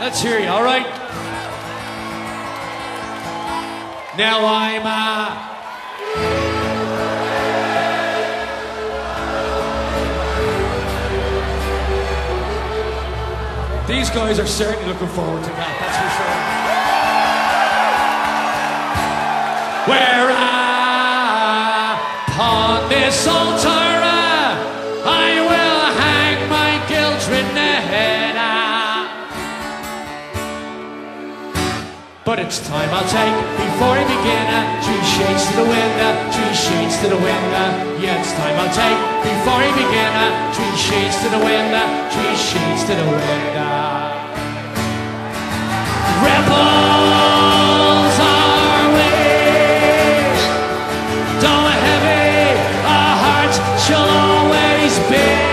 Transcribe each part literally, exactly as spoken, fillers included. Let's hear you, all right? Now I'm a... These guys are certainly looking forward to that, that's for sure. Where upon this altar I will hang my guilt ridden head. But it's time I'll take before I begin. Three shades to the wind, three shades to the wind. Yeah, it's time I'll take before I begin. Three shades to the wind, three shades to the wind. Ripples our way, though heavy our hearts shall always be.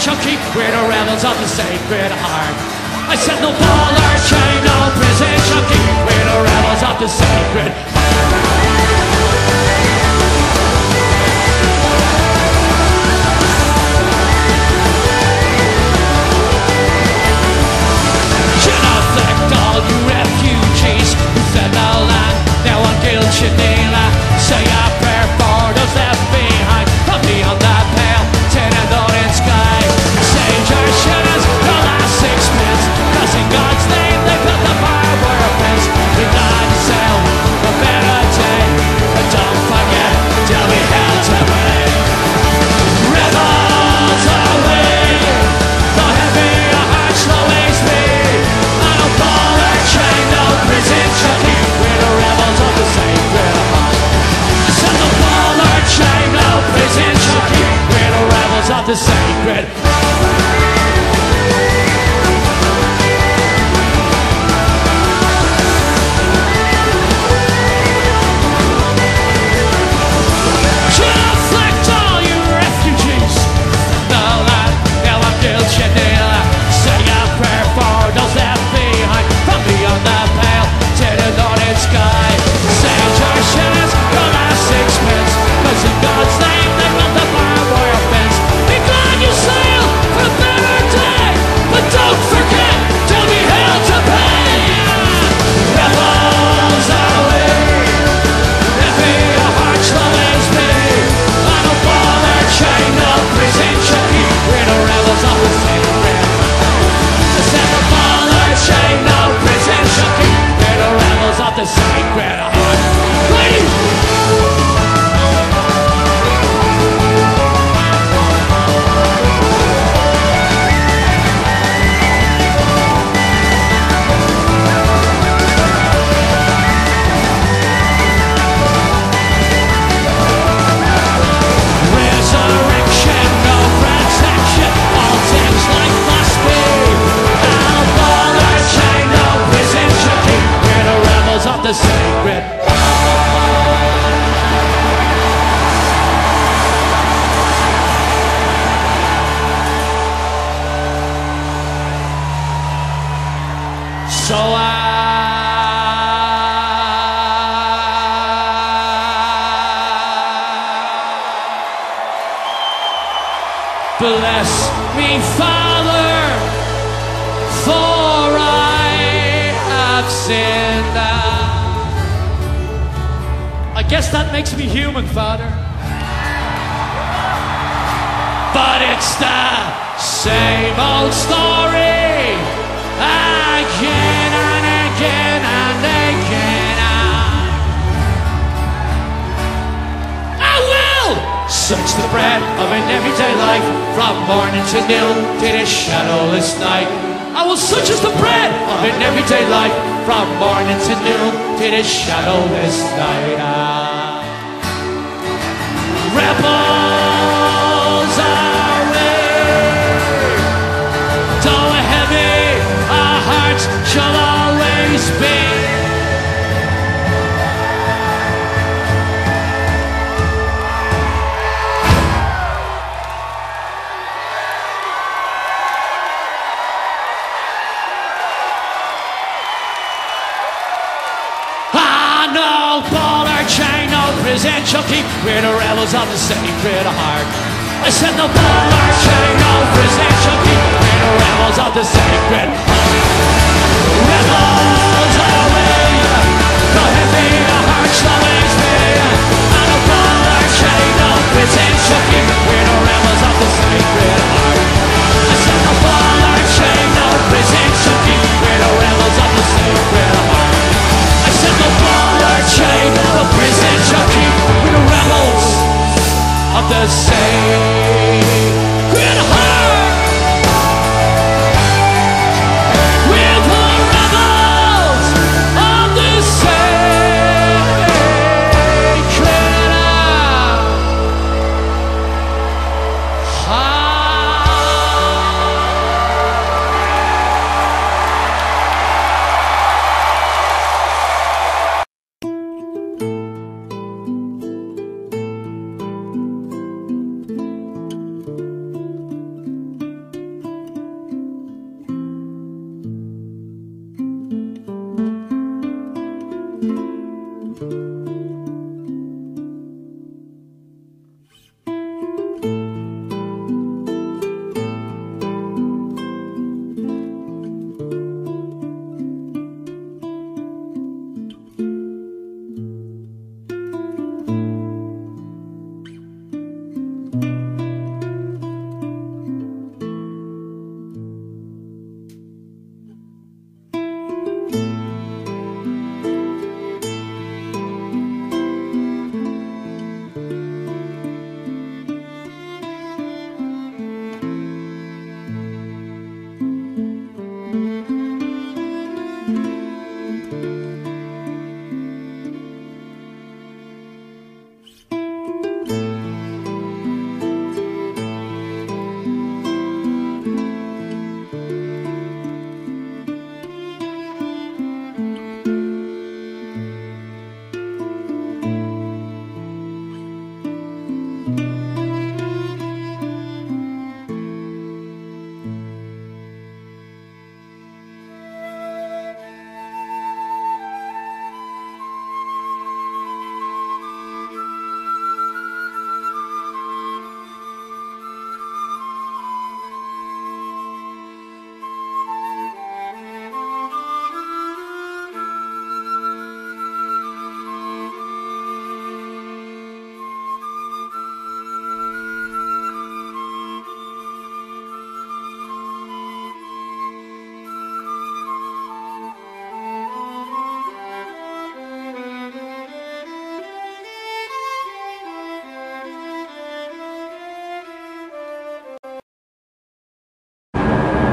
Shall keep we're the rebels of the sacred heart. I said no ball or chain, no prison shall keep we're the rebels of the sacred heart. Should afflict all you refugees who fled the land. Now on guilt should kneel. Say a prayer for those left behind from beyond the pale tin and orange sky. God's name, they put the firework offense. We got to sell a better day. But don't forget, till we held to win. Rebels away, the heavy our hearts shall always be. On a ball or chain, no prison shall keep. We're the rebels of the sacred heart. On a ball or chain, no prison shall keep. We're the rebels of the sacred heart. Baller! Rogers and Chucky, we're the rebels of the sacred heart. I said the ball marching Rogers and Chucky, we're the rebels of the sacred heart. Rebels away, the heavy heart shall always be. On the ball marching Rogers and Chucky, we're the rebels of the sacred heart. I said the ball marching Rogers and Chucky, we're the rebels of the sacred heart. I said the ball marching Rogers and Chucky, we're the rebels of the sacred heart. We're the rebels of the sacred heart.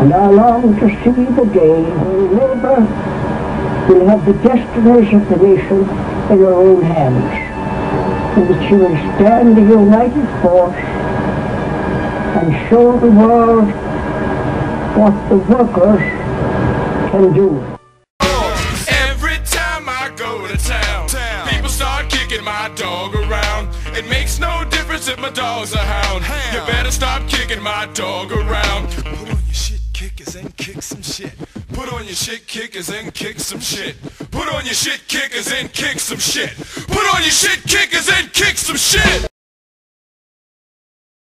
And I long to see the day when labor will have the destinies of the nation in her own hands, and that she will stand a united force and show the world what the workers can do. Every time I go to town, town. people start kicking my dog around. It makes no difference if my dog's a hound. Hell. You better stop kicking my dog around. Kickers and kick some shit. Put on your shit kickers and kick some shit. Put on your shit kickers and kick some shit. Put on your shit kickers and kick some shit.